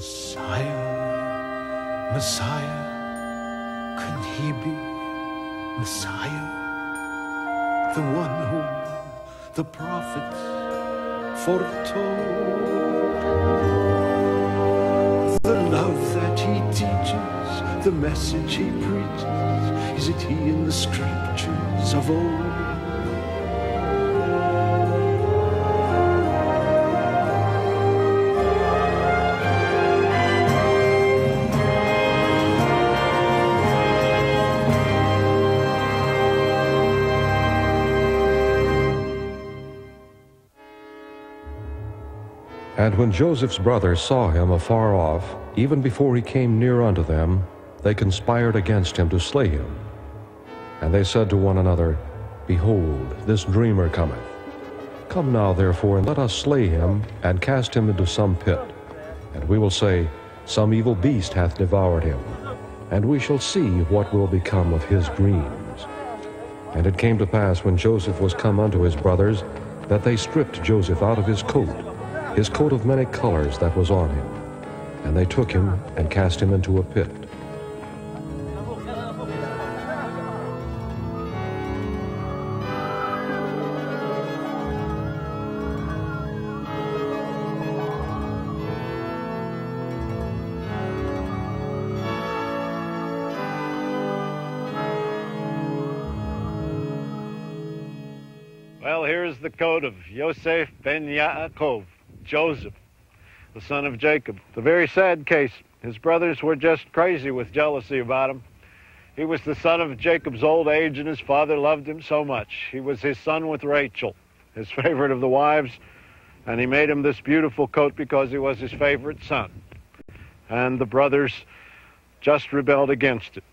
Messiah, Messiah, can he be Messiah, the one whom the prophets foretold? The love that he teaches, the message he preaches, is it he in the scriptures of old? And when Joseph's brothers saw him afar off, even before he came near unto them, they conspired against him to slay him. And they said to one another, Behold, this dreamer cometh. Come now therefore, and let us slay him, and cast him into some pit. And we will say, Some evil beast hath devoured him, and we shall see what will become of his dreams. And it came to pass, when Joseph was come unto his brothers, that they stripped Joseph out of his coat of many colors that was on him. And they took him and cast him into a pit. Well, here's the coat of Yosef Ben Yaakov. Joseph, the son of Jacob. It's a very sad case. His brothers were just crazy with jealousy about him. He was the son of Jacob's old age, and his father loved him so much. He was his son with Rachel, his favorite of the wives, and he made him this beautiful coat because he was his favorite son. And the brothers just rebelled against it.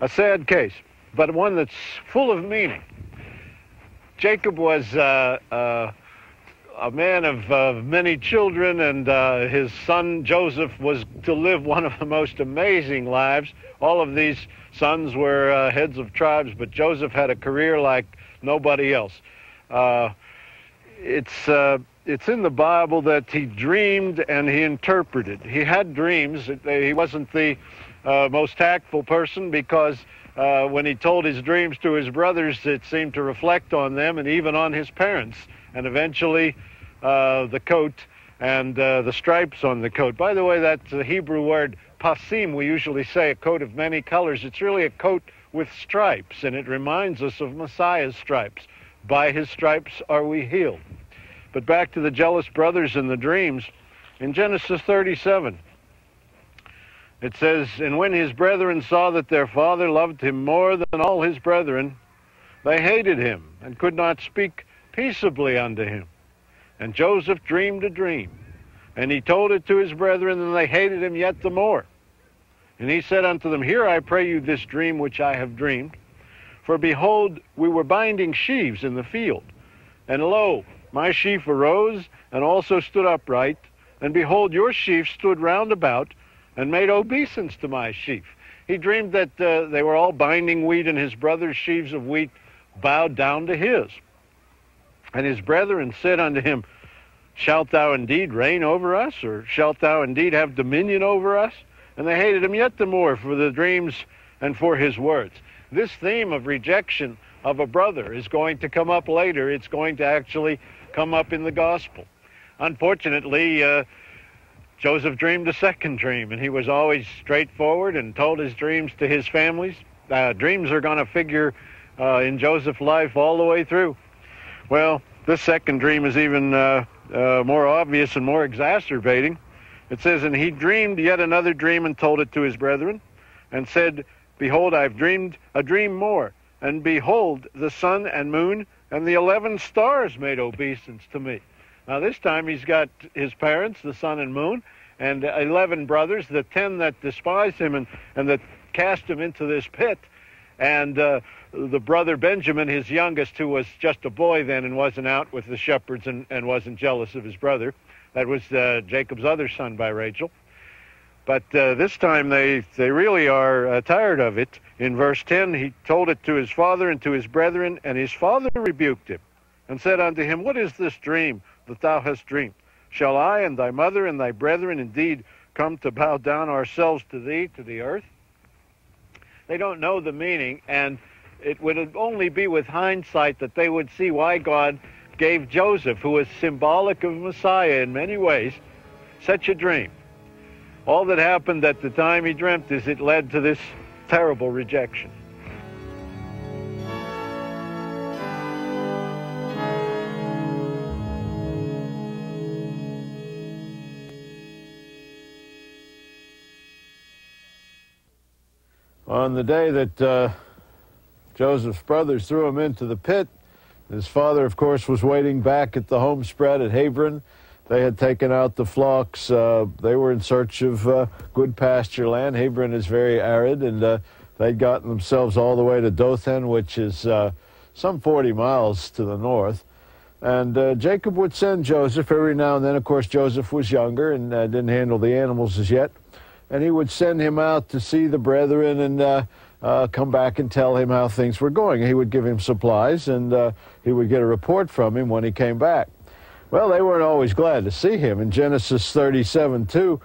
A sad case, but one that's full of meaning. Jacob was a man of many children, and his son Joseph was to live one of the most amazing lives. All of these sons were heads of tribes, but Joseph had a career like nobody else. It's in the Bible that he dreamed and he interpreted. He had dreams. He wasn't the most tactful person, because when he told his dreams to his brothers, it seemed to reflect on them and even on his parents. And eventually the coat and the stripes on the coat. By the way, that's the Hebrew word pasim. We usually say a coat of many colors. It's really a coat with stripes, and it reminds us of Messiah's stripes. By his stripes are we healed. But back to the jealous brothers and the dreams. In Genesis 37, it says, And when his brethren saw that their father loved him more than all his brethren, they hated him and could not speak peaceably unto him. And Joseph dreamed a dream, and he told it to his brethren, and they hated him yet the more. And he said unto them, Hear, I pray you, this dream which I have dreamed. For behold, we were binding sheaves in the field, and lo, my sheaf arose, and also stood upright, and behold, your sheaf stood round about, and made obeisance to my sheaf. He dreamed that they were all binding wheat, and his brother's sheaves of wheat bowed down to his. And his brethren said unto him, Shalt thou indeed reign over us? Or shalt thou indeed have dominion over us? And they hated him yet the more for the dreams and for his words. This theme of rejection of a brother is going to come up later. It's going to actually come up in the gospel. Unfortunately, Joseph dreamed a second dream, and he was always straightforward and told his dreams to his families. Dreams are going to figure in Joseph's life all the way through. Well, this second dream is even more obvious and more exacerbating. It says, And he dreamed yet another dream, and told it to his brethren, and said, Behold, I've dreamed a dream more, and behold, the sun and moon and the 11 stars made obeisance to me. Now this time he's got his parents, the sun and moon, and 11 brothers, the 10 that despised him and that cast him into this pit. And the brother Benjamin, his youngest, who was just a boy then and wasn't out with the shepherds and wasn't jealous of his brother. That was Jacob's other son by Rachel. But this time they really are tired of it. In verse 10, he told it to his father and to his brethren, and his father rebuked him and said unto him, What is this dream that thou hast dreamed? Shall I and thy mother and thy brethren indeed come to bow down ourselves to thee, to the earth. They don't know the meaning, and it would only be with hindsight that they would see why God gave Joseph, who is symbolic of Messiah in many ways, such a dream. All that happened at the time he dreamt is it led to this terrible rejection. On the day that Joseph's brothers threw him into the pit, his father, of course, was waiting back at the home spread at Hebron. They had taken out the flocks. They were in search of good pasture land. Hebron is very arid, and they'd gotten themselves all the way to Dothan, which is some 40 miles to the north. And Jacob would send Joseph every now and then. Of course, Joseph was younger and didn't handle the animals as yet. And he would send him out to see the brethren and come back and tell him how things were going. He would give him supplies, and he would get a report from him when he came back. Well, they weren't always glad to see him. In Genesis 37:2,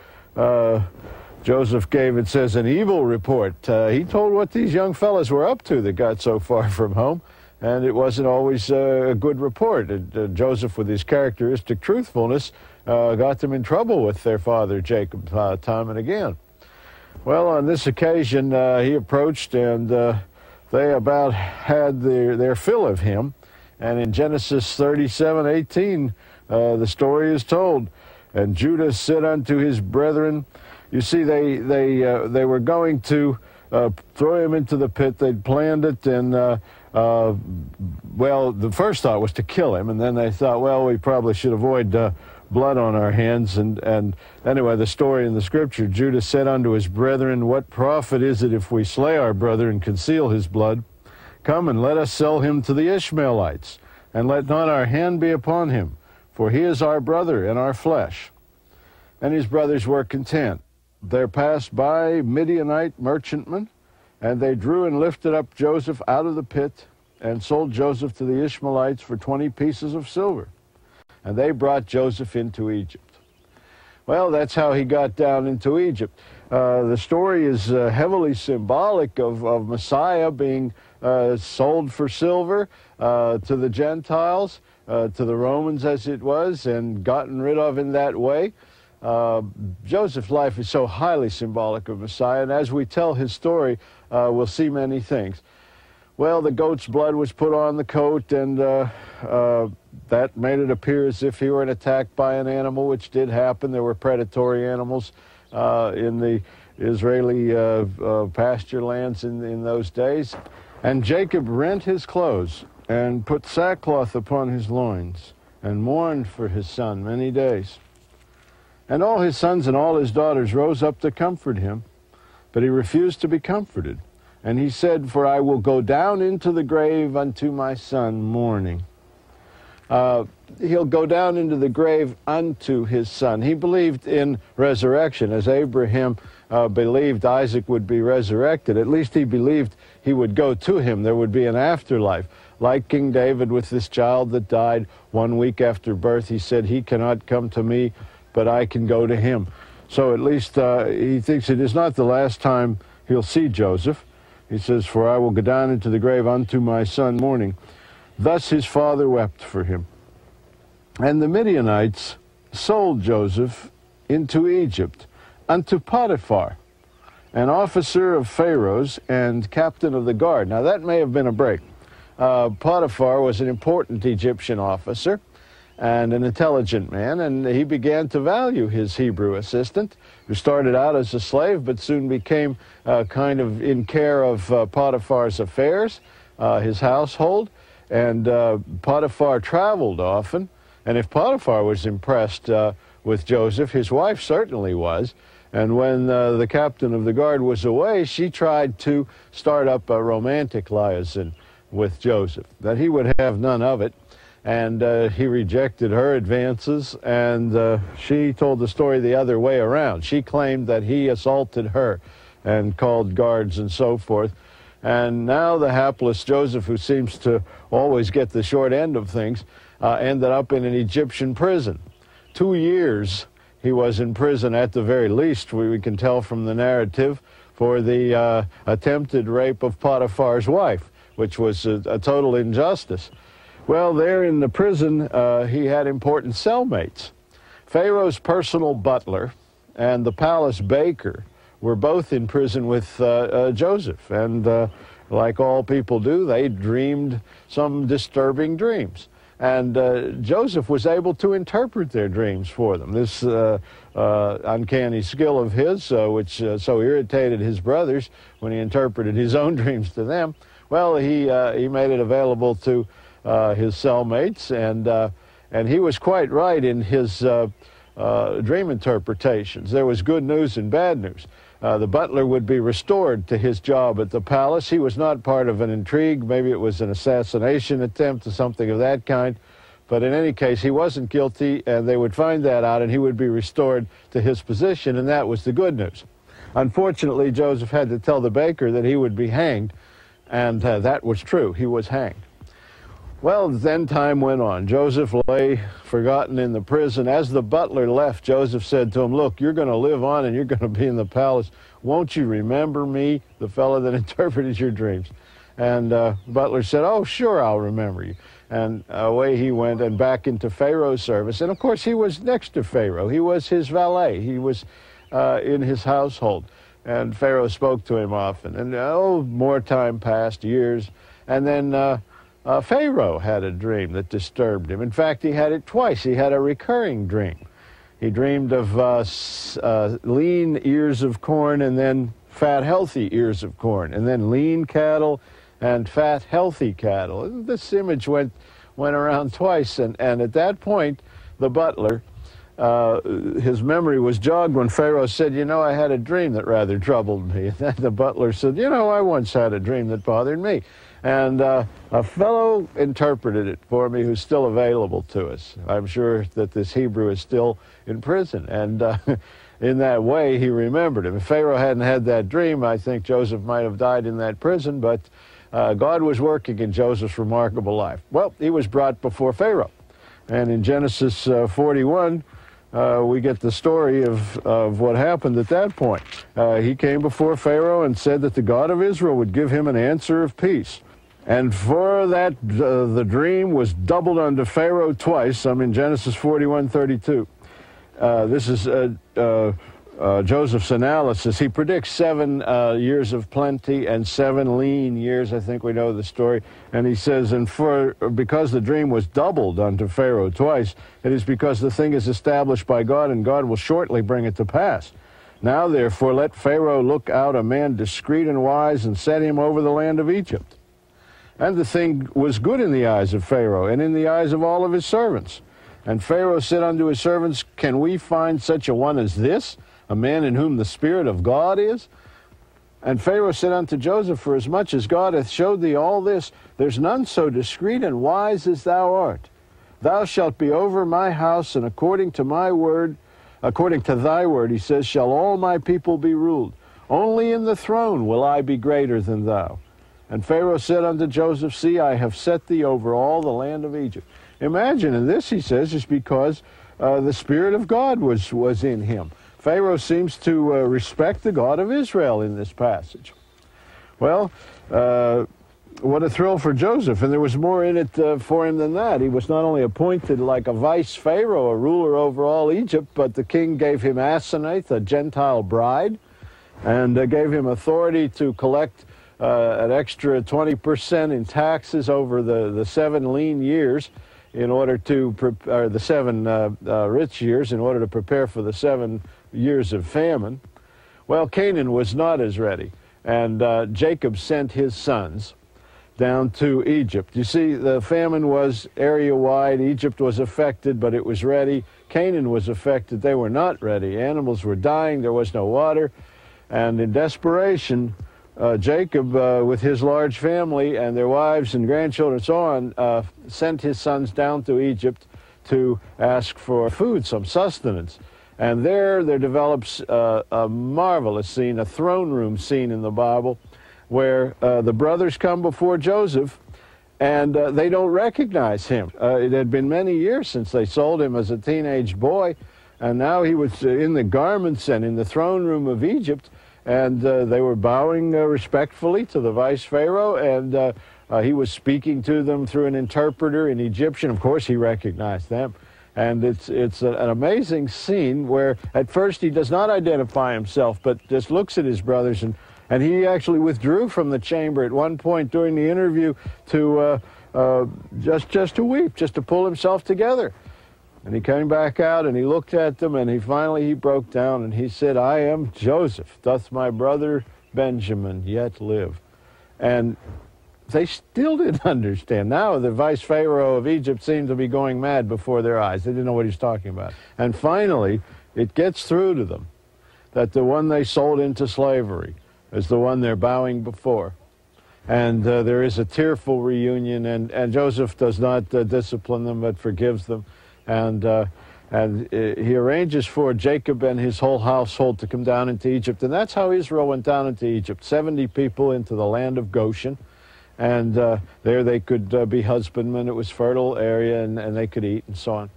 Joseph gave, it says, an evil report. He told what these young fellas were up to that got so far from home, and it wasn't always a good report. Joseph, with his characteristic truthfulness, got them in trouble with their father Jacob time and again. Well, on this occasion, he approached, and they about had their fill of him. And in Genesis 37:18, the story is told. And Judah said unto his brethren, you see, they were going to throw him into the pit. They'd planned it, and well, the first thought was to kill him, and then they thought, well, we probably should avoid blood on our hands. And anyway, the story in the scripture, Judah said unto his brethren, what profit is it if we slay our brother and conceal his blood? Come and let us sell him to the Ishmaelites, and let not our hand be upon him, for he is our brother and our flesh. And his brothers were content. There passed by Midianite merchantmen, and they drew and lifted up Joseph out of the pit, and sold Joseph to the Ishmaelites for 20 pieces of silver. And they brought Joseph into Egypt. Well, that's how he got down into Egypt. The story is heavily symbolic of Messiah being sold for silver to the Gentiles, to the Romans as it was, and gotten rid of in that way. Joseph's life is so highly symbolic of Messiah, and as we tell his story, we'll see many things. Well, the goat's blood was put on the coat, and that made it appear as if he were attacked by an animal, which did happen. There were predatory animals in the Israeli pasture lands in those days. And Jacob rent his clothes and put sackcloth upon his loins and mourned for his son many days. And all his sons and all his daughters rose up to comfort him, but he refused to be comforted. And he said, for I will go down into the grave unto my son mourning. He'll go down into the grave unto his son. He believed in resurrection. As Abraham believed Isaac would be resurrected, at least he believed he would go to him. There would be an afterlife. Like King David with this child that died 1 week after birth, he said, he cannot come to me, but I can go to him. So at least he thinks it is not the last time he'll see Joseph. He says, for I will go down into the grave unto my son mourning. Thus his father wept for him. And the Midianites sold Joseph into Egypt, unto Potiphar, an officer of Pharaoh's and captain of the guard. Now that may have been a break. Potiphar was an important Egyptian officer and an intelligent man, and he began to value his Hebrew assistant, who started out as a slave but soon became kind of in care of Potiphar's affairs, his household. And Potiphar traveled often, and if Potiphar was impressed with Joseph, his wife certainly was. And when the captain of the guard was away, she tried to start up a romantic liaison with Joseph, that he would have none of it. And he rejected her advances, and she told the story the other way around. She claimed that he assaulted her and called guards and so forth. And now the hapless Joseph, who seems to always get the short end of things, ended up in an Egyptian prison. 2 years He was in prison at the very least, we can tell from the narrative, for the attempted rape of Potiphar's wife, which was a total injustice. Well, there in the prison, he had important cellmates. Pharaoh's personal butler and the palace baker were both in prison with Joseph, and like all people do, they dreamed some disturbing dreams. And Joseph was able to interpret their dreams for them. This uncanny skill of his, which so irritated his brothers when he interpreted his own dreams to them, well, he made it available to his cellmates, and he was quite right in his dream interpretations. There was good news and bad news. The butler would be restored to his job at the palace. He was not part of an intrigue. Maybe it was an assassination attempt or something of that kind. But in any case, he wasn't guilty, and they would find that out, and he would be restored to his position, and that was the good news. Unfortunately, Joseph had to tell the baker that he would be hanged, and that was true. He was hanged. Well, then time went on. Joseph lay forgotten in the prison. As the butler left, Joseph said to him, "Look, you're going to live on and you're going to be in the palace. Won't you remember me, the fellow that interpreted your dreams?" And the butler said, "Oh, sure, I'll remember you." And away he went and back into Pharaoh's service. And, of course, he was next to Pharaoh. He was his valet. He was in his household. And Pharaoh spoke to him often. And, oh, more time passed, years. And then Pharaoh had a dream that disturbed him. In fact, he had it twice. He had a recurring dream. He dreamed of lean ears of corn and then fat, healthy ears of corn, and then lean cattle and fat, healthy cattle. And this image went around twice, and at that point, the butler, his memory was jogged when Pharaoh said, "You know, I had a dream that rather troubled me." And then the butler said, "You know, I once had a dream that bothered me. And a fellow interpreted it for me who's still available to us." I'm sure that this Hebrew is still in prison. And in that way, he remembered him. If Pharaoh hadn't had that dream, I think Joseph might have died in that prison. But God was working in Joseph's remarkable life. Well, he was brought before Pharaoh. And in Genesis 41, we get the story of what happened at that point. He came before Pharaoh and said that the God of Israel would give him an answer of peace. And for that, the dream was doubled unto Pharaoh twice. I'm in Genesis 41:32. This is Joseph's analysis. He predicts 7 years of plenty and 7 lean years. I think we know the story. And he says, "And because the dream was doubled unto Pharaoh twice, it is because the thing is established by God, and God will shortly bring it to pass. Now, therefore, let Pharaoh look out a man discreet and wise, and set him over the land of Egypt." And the thing was good in the eyes of Pharaoh, and in the eyes of all of his servants. And Pharaoh said unto his servants, "Can we find such a one as this, a man in whom the Spirit of God is?" And Pharaoh said unto Joseph, "For as much as God hath showed thee all this, there's none so discreet and wise as thou art. Thou shalt be over my house, and according to thy word," he says, "shall all my people be ruled. Only in the throne will I be greater than thou." And Pharaoh said unto Joseph, "See, I have set thee over all the land of Egypt." Imagine, and this, he says, is because the Spirit of God was in him. Pharaoh seems to respect the God of Israel in this passage. Well, what a thrill for Joseph, and there was more in it for him than that. He was not only appointed like a vice pharaoh, a ruler over all Egypt, but the king gave him Asenath, a Gentile bride, and gave him authority to collect an extra 20% in taxes over the 7 lean years in order to, or the 7 rich years in order to prepare for the 7 years of famine. Well, Canaan was not as ready, and Jacob sent his sons down to Egypt. You see, the famine was area-wide. Egypt was affected, but it was ready. Canaan was affected. They were not ready. Animals were dying. There was no water. And in desperation, Jacob, with his large family and their wives and grandchildren and so on, sent his sons down to Egypt to ask for food, some sustenance. And there develops a marvelous scene, a throne room scene in the Bible, where the brothers come before Joseph, and they don't recognize him. It had been many years since they sold him as a teenage boy, And now he was in the garments and in the throne room of Egypt, and they were bowing respectfully to the vice pharaoh, and he was speaking to them through an interpreter in Egyptian. Of course, he recognized them. And it's an amazing scene where at first he does not identify himself, but just looks at his brothers. And he actually withdrew from the chamber at one point during the interview to just to weep, just to pull himself together. And he came back out and he looked at them, and he finally broke down and he said, "I am Joseph. Doth my brother Benjamin yet live?" And they still didn't understand. Now the vice pharaoh of Egypt seemed to be going mad before their eyes. They didn't know what he was talking about. And finally, it gets through to them that the one they sold into slavery is the one they're bowing before. And there is a tearful reunion, and Joseph does not discipline them but forgives them. And he arranges for Jacob and his whole household to come down into Egypt. And that's how Israel went down into Egypt, 70 people into the land of Goshen. And there they could be husbandmen. It was fertile area, and they could eat and so on.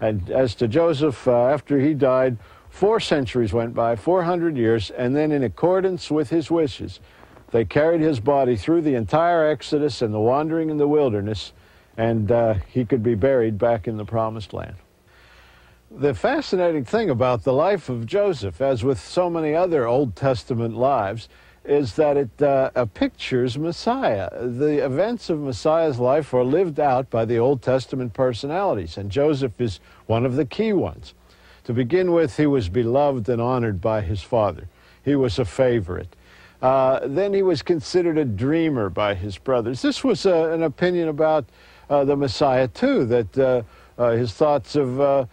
And as to Joseph, after he died, 4 centuries went by, 400 years, and then in accordance with his wishes, they carried his body through the entire Exodus and the wandering in the wilderness, and he could be buried back in the Promised Land. The fascinating thing about the life of Joseph, as with so many other Old Testament lives, is that it pictures Messiah. The events of Messiah's life are lived out by the Old Testament personalities, and Joseph is one of the key ones. To begin with, he was beloved and honored by his father. He was a favorite. Then he was considered a dreamer by his brothers. This was an opinion about the Messiah, too, that his thoughts of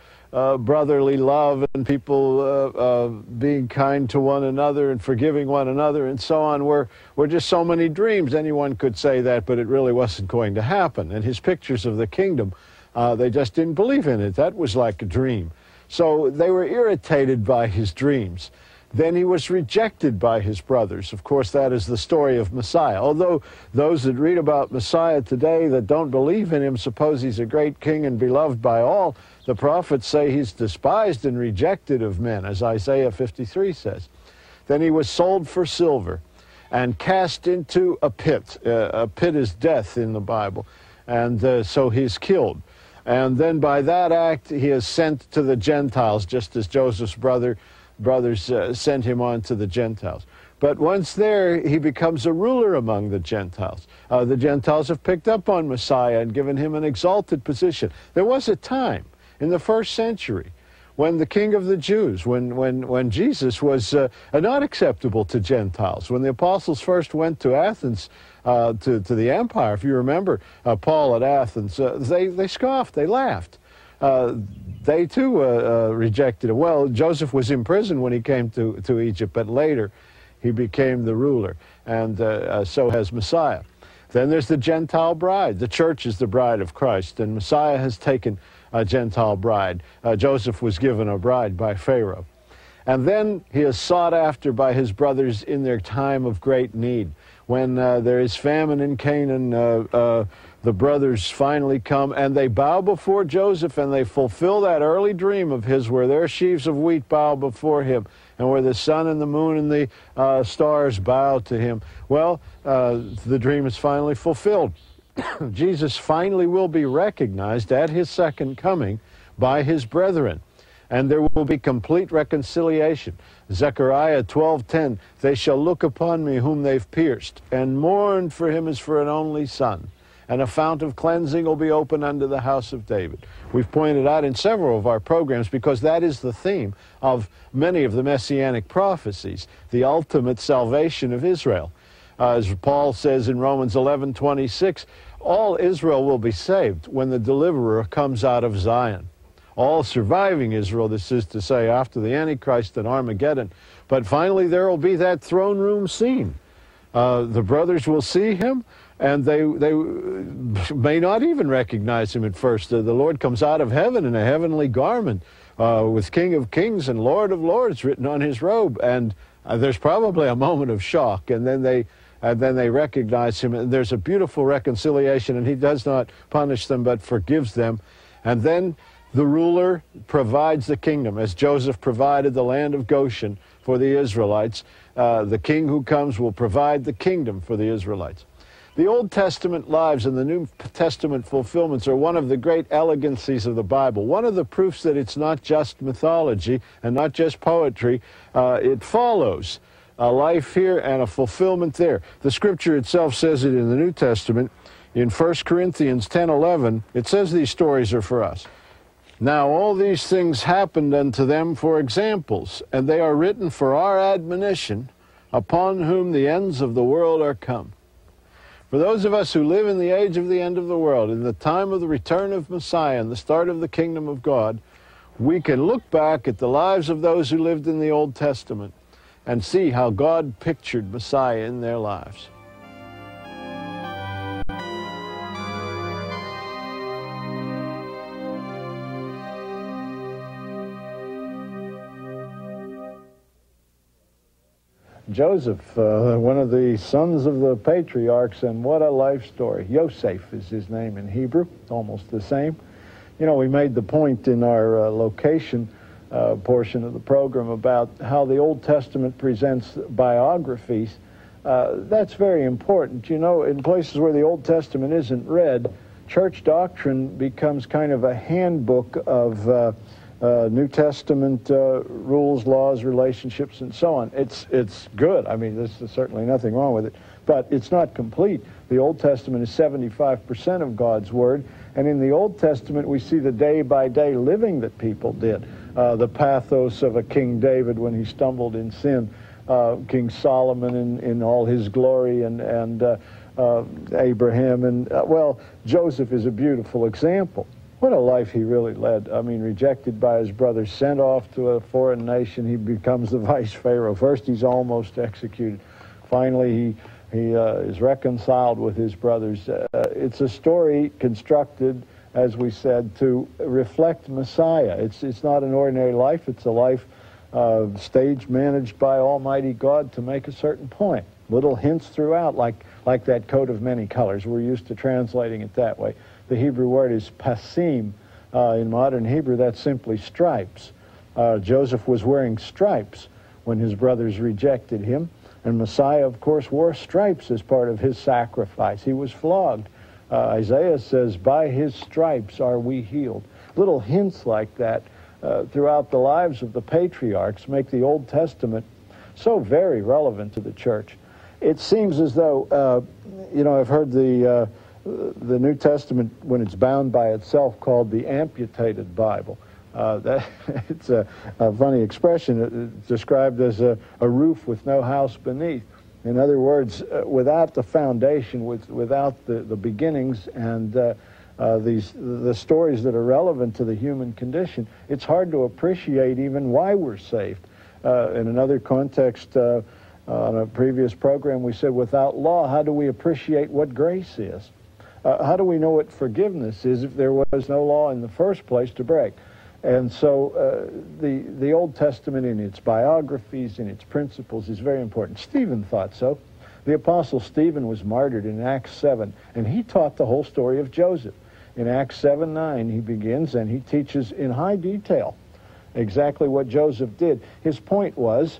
brotherly love and people being kind to one another and forgiving one another and so on were just so many dreams. Anyone could say that, but it really wasn't going to happen. And his pictures of the kingdom, they just didn't believe in it. That was like a dream. So they were irritated by his dreams. Then he was rejected by his brothers. Of course, that is the story of Messiah. Although those that read about Messiah today that don't believe in him suppose he's a great king and beloved by all, the prophets say he's despised and rejected of men, as Isaiah 53 says. Then he was sold for silver and cast into a pit. A pit is death in the Bible, and so he's killed. And then by that act, he is sent to the Gentiles, just as Joseph's brothers sent him on to the Gentiles. But once there, he becomes a ruler among the Gentiles. The Gentiles have picked up on Messiah and given him an exalted position. There was a time in the 1st century when the king of the Jews, when Jesus was not acceptable to Gentiles. When the apostles first went to Athens, to the empire, if you remember, Paul at Athens, they scoffed, they laughed. They too rejected it. Well, Joseph was in prison when he came to Egypt, but later he became the ruler, and so has Messiah. Then there's the Gentile bride. The church is the bride of Christ, and Messiah has taken a Gentile bride. Joseph was given a bride by Pharaoh. And then he is sought after by his brothers in their time of great need. When there is famine in Canaan, the brothers finally come, and they bow before Joseph, and they fulfill that early dream of his where their sheaves of wheat bow before him, and where the sun and the moon and the stars bow to him. Well, the dream is finally fulfilled. Jesus finally will be recognized at his second coming by his brethren, and there will be complete reconciliation. Zechariah 12:10, "They shall look upon me whom they've pierced, and mourn for him as for an only son. And a fount of cleansing will be opened unto the house of David." We've pointed out in several of our programs, because that is the theme of many of the messianic prophecies, the ultimate salvation of Israel. As Paul says in Romans 11:26, all Israel will be saved when the deliverer comes out of Zion. All surviving Israel, this is to say, after the Antichrist and Armageddon. But finally there will be that throne room scene. The brothers will see him, and they may not even recognize him at first. The Lord comes out of heaven in a heavenly garment with King of Kings and Lord of Lords written on his robe. And there's probably a moment of shock, and then they recognize him. And there's a beautiful reconciliation, and he does not punish them but forgives them. And then The ruler provides the kingdom, as Joseph provided the land of Goshen for the Israelites. The king who comes will provide the kingdom for the Israelites. The Old Testament lives and the New Testament fulfillments are one of the great elegancies of the Bible. One of the proofs that it's not just mythology and not just poetry, it follows a life here and a fulfillment there. The Scripture itself says it in the New Testament. In 1 Corinthians 10:11, it says these stories are for us. Now all these things happened unto them for examples, and they are written for our admonition, upon whom the ends of the world are come. For those of us who live in the age of the end of the world, in the time of the return of Messiah and the start of the kingdom of God, we can look back at the lives of those who lived in the Old Testament and see how God pictured Messiah in their lives. Joseph, one of the sons of the patriarchs, and what a life story. Yosef is his name in Hebrew, almost the same. You know, we made the point in our location portion of the program about how the Old Testament presents biographies. That's very important. You know, in places where the Old Testament isn't read, church doctrine becomes kind of a handbook of New Testament rules, laws, relationships, and so on. It's good. I mean, there's certainly nothing wrong with it, but it's not complete. The Old Testament is 75% of God's Word, and in the Old Testament we see the day-by-day living that people did. The pathos of a King David when he stumbled in sin, King Solomon in all his glory, and Abraham, and, well, Joseph is a beautiful example. What a life he really led. I mean, rejected by his brothers, sent off to a foreign nation. He becomes the vice pharaoh. First, he's almost executed. Finally, he is reconciled with his brothers. It's a story constructed, as we said, to reflect Messiah. It's not an ordinary life. It's a life stage managed by Almighty God to make a certain point. Little hints throughout, like that coat of many colors. We're used to translating it that way. The Hebrew word is pasim. In modern Hebrew, that's simply stripes. Joseph was wearing stripes when his brothers rejected him. And Messiah, of course, wore stripes as part of his sacrifice. He was flogged. Isaiah says, by his stripes are we healed. Little hints like that throughout the lives of the patriarchs make the Old Testament so very relevant to the church. It seems as though, you know, I've heard the New Testament, when it's bound by itself, called the amputated Bible. It's a funny expression. It's described as a roof with no house beneath. In other words, without the foundation, without the beginnings and the stories that are relevant to the human condition, it's hard to appreciate even why we're saved. In another context, on a previous program, we said, without law, how do we appreciate what grace is? How do we know what forgiveness is if there was no law in the first place to break? And so the Old Testament in its biographies, in its principles, is very important. Stephen thought so. The Apostle Stephen was martyred in Acts 7, and he taught the whole story of Joseph. In Acts 7:9, he begins, and he teaches in high detail exactly what Joseph did. His point was,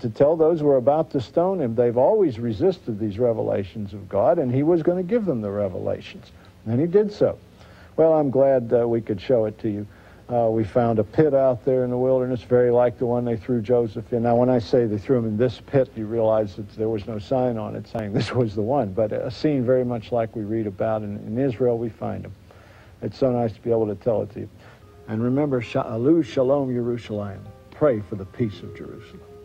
to tell those who are about to stone him, they've always resisted these revelations of God, and he was going to give them the revelations, and he did so. Well, I'm glad we could show it to you. We found a pit out there in the wilderness, very like the one they threw Joseph in. Now, when I say they threw him in this pit, you realize that there was no sign on it saying this was the one, but a scene very much like we read about in Israel, we find him. It's so nice to be able to tell it to you. And remember, Sha'alu Shalom Yerushalayim. Pray for the peace of Jerusalem.